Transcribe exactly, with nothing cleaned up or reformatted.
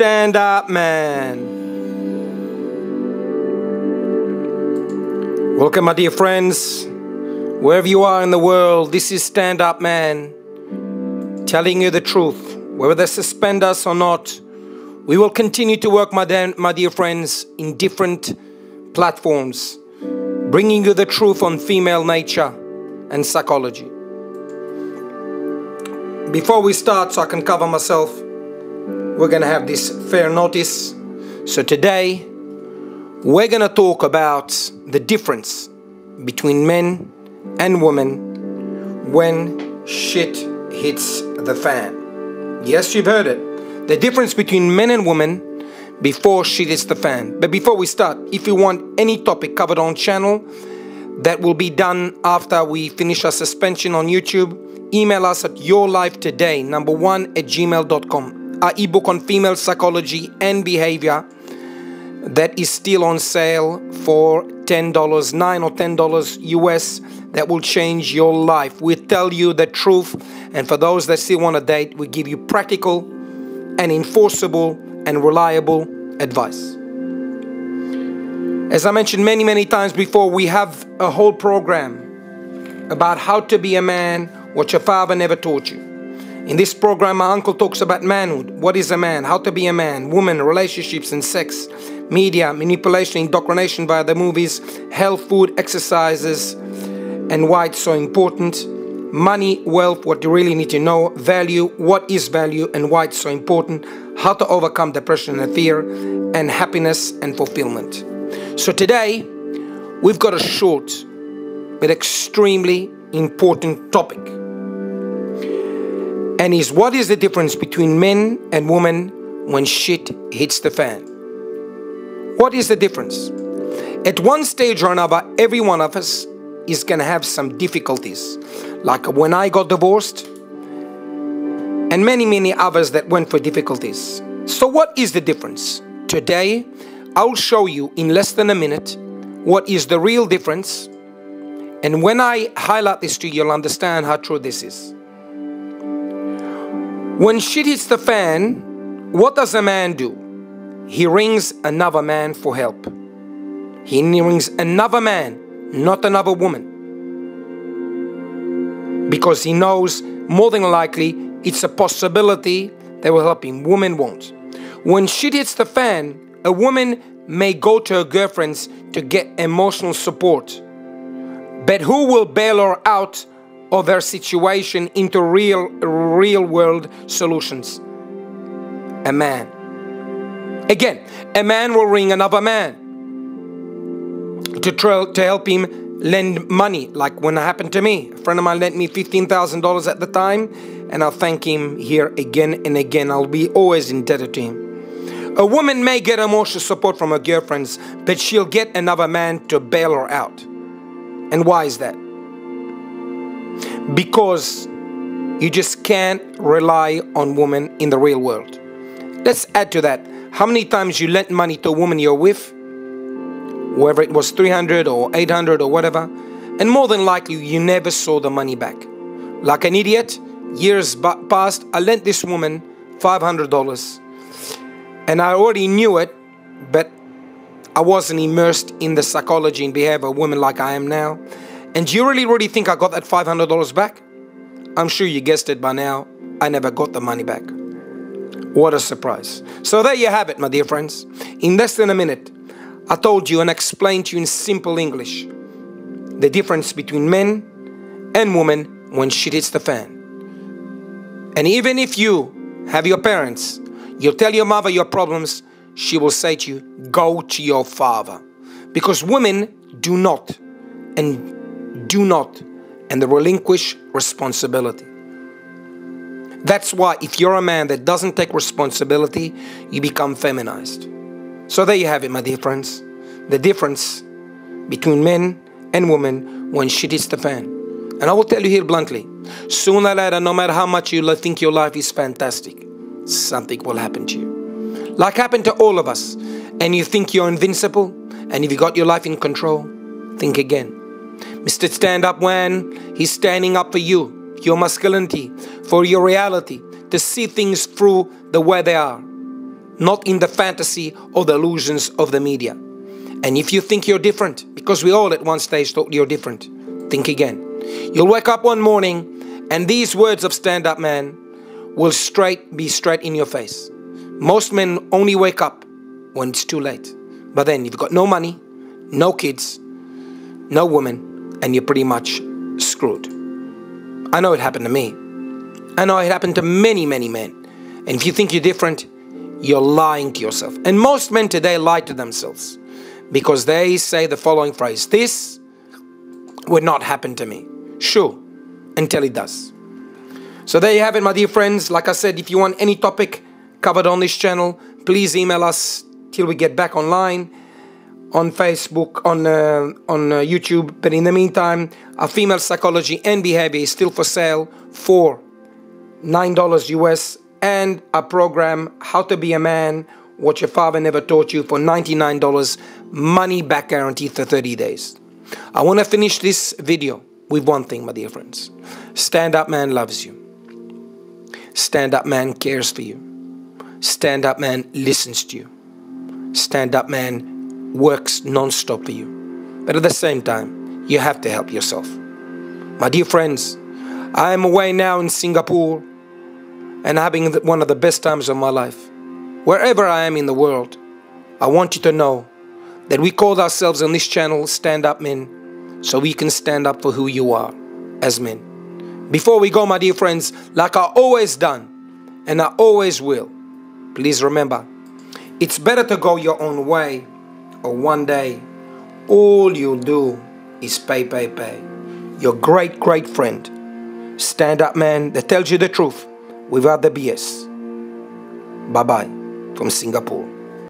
Stand Up Man. Welcome, my dear friends. Wherever you are in the world, this is Stand Up Man, telling you the truth. Whether they suspend us or not, we will continue to work, my dear, my dear friends, in different platforms, bringing you the truth on female nature and psychology. Before we start, so I can cover myself, we're going to have this fair notice. So today, we're going to talk about the difference between men and women when shit hits the fan. Yes, you've heard it. The difference between men and women before shit hits the fan. But before we start, if you want any topic covered on channel, that will be done after we finish our suspension on YouTube. Email us at yourlifetoday, number one, at gmail dot com. Our ebook on female psychology and behavior that is still on sale for ten dollars, nine or ten dollars U S. That will change your life. We tell you the truth. And for those that still want a date, we give you practical and enforceable and reliable advice. As I mentioned many, many times before, we have a whole program about how to be a man, what your father never taught you. In this program, my uncle talks about manhood. What is a man? How to be a man. Women, relationships and sex. Media, manipulation, indoctrination via the movies. Health, food, exercises. And why it's so important. Money, wealth, what you really need to know. Value, what is value and why it's so important. How to overcome depression and fear. And happiness and fulfillment. So today, we've got a short but extremely important topic. And is what is the difference between men and women when shit hits the fan? What is the difference? At one stage or another, every one of us is going to have some difficulties. Like when I got divorced, and many, many others that went for difficulties. So what is the difference? Today, I'll show you in less than a minute what is the real difference. And when I highlight this to you, you'll understand how true this is. When shit hits the fan, what does a man do? He rings another man for help. He rings another man, not another woman. Because he knows, more than likely, it's a possibility that will help him. Women won't. When shit hits the fan, a woman may go to her girlfriends to get emotional support. But who will bail her out of their situation into real, real world solutions? A man. Again, a man will ring another man to, try, to help him lend money, like when it happened to me. A friend of mine lent me fifteen thousand dollars at the time, and I'll thank him here again and again. I'll be always indebted to him. A woman may get emotional support from her girlfriends, but she'll get another man to bail her out. And why is that? Because you just can't rely on women in the real world. Let's add to that. How many times you lent money to a woman you're with, whether it was three hundred or eight hundred or whatever, and more than likely you never saw the money back. Like an idiot, years passed, I lent this woman five hundred dollars. And I already knew it, but I wasn't immersed in the psychology and behavior of women like I am now. And do you really, really think I got that five hundred dollars back? I'm sure you guessed it by now. I never got the money back. What a surprise. So there you have it, my dear friends. In less than a minute, I told you and explained to you in simple English the difference between men and women when shit hits the fan. And even if you have your parents, you'll tell your mother your problems, she will say to you, go to your father. Because women do not and do not and they relinquish responsibility. That's why if you're a man that doesn't take responsibility, you become feminized. So there you have it, my dear friends. The difference between men and women when shit hits the fan. And I will tell you here bluntly, sooner or later, no matter how much you think your life is fantastic, something will happen to you. Like happened to all of us. And you think you're invincible. And if you got your life in control, think again. Mister Stand Up Man, he's standing up for you, your masculinity, for your reality, to see things through the way they are. not in the fantasy or the illusions of the media. And if you think you're different, because we all at one stage thought you're different, think again. You'll wake up one morning and these words of Stand Up Man will straight be straight in your face. Most men only wake up when it's too late. But then you've got no money, no kids, no woman, and you're pretty much screwed. I know it happened to me. I know it happened to many, many men. And if you think you're different, you're lying to yourself. And most men today lie to themselves because they say the following phrase: this would not happen to me. Sure, until it does. So there you have it, my dear friends. Like I said, if you want any topic covered on this channel, please email us till we get back online, on Facebook, on, uh, on uh, YouTube. But in the meantime, our female psychology and behavior is still for sale for nine dollars U S, and our program, How to Be a Man, What Your Father Never Taught You, for ninety-nine dollars, money back guarantee for thirty days. I want to finish this video with one thing, my dear friends. Stand Up Man loves you. Stand Up Man cares for you. Stand Up Man listens to you. Stand Up Man works non-stop for you. But at the same time, you have to help yourself. My dear friends, I am away now in Singapore and having one of the best times of my life. Wherever I am in the world, I want you to know that we call ourselves on this channel Stand Up Men, so we can stand up for who you are as men. Before we go, my dear friends, like I always done and I always will, please remember, it's better to go your own way, or one day all you'll do is pay, pay, pay. Your great, great friend, Stand Up Man, that tells you the truth without the B S. Bye-bye from Singapore.